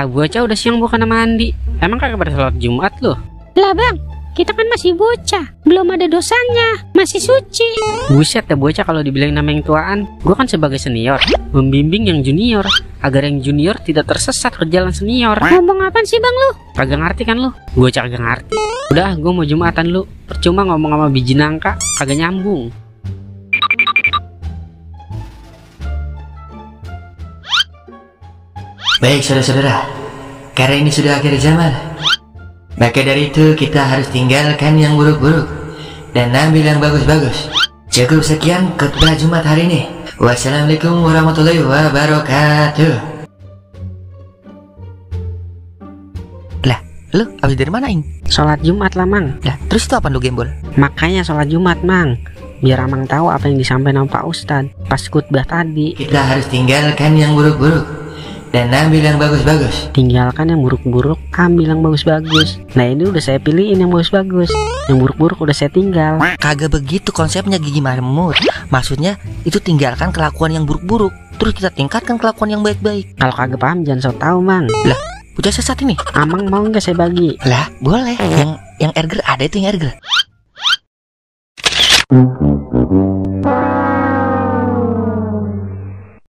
Lah gua aja udah siang bukan mandi. Emang kagak pada sholat Jumat loh? Lah bang, kita kan masih bocah, belum ada dosanya, masih suci. Buset ya bocah kalau dibilang nama yang tuaan. Gua kan sebagai senior membimbing yang junior agar yang junior tidak tersesat ke jalan senior. Ngomong apaan sih bang lu? Kagak ngerti kan lu? Gua kagak ngerti. Udah, gua mau jumatan lu. Percuma ngomong sama biji nangka, kagak nyambung. Baik saudara-saudara, karena ini sudah akhir zaman, maka dari itu kita harus tinggalkan yang buruk-buruk dan ambil yang bagus-bagus. Cukup sekian khutbah Jumat hari ini. Wassalamualaikum warahmatullahi wabarakatuh. Lah, lu abis dari mana, Ing? Sholat Jumat lah, Mang. Lah, terus itu apaan lu gembol? Makanya sholat Jumat, Mang, biar Mang tahu apa yang disampaikan Pak Ustadz pas khutbah tadi. Kita harus tinggalkan yang buruk-buruk dan ambil yang bagus-bagus. Tinggalkan yang buruk-buruk, ambil yang bagus-bagus. Nah ini udah saya pilihin yang bagus-bagus. Yang buruk-buruk udah saya tinggal. Kagak begitu konsepnya Gigi Marmut. Maksudnya itu tinggalkan kelakuan yang buruk-buruk, terus kita tingkatkan kelakuan yang baik-baik. Kalau kagak paham jangan sok tau, Mang. Lah, udah sesat ini. Amang mau nggak saya bagi? Lah, boleh. Yang Erger ada itu yang Erger.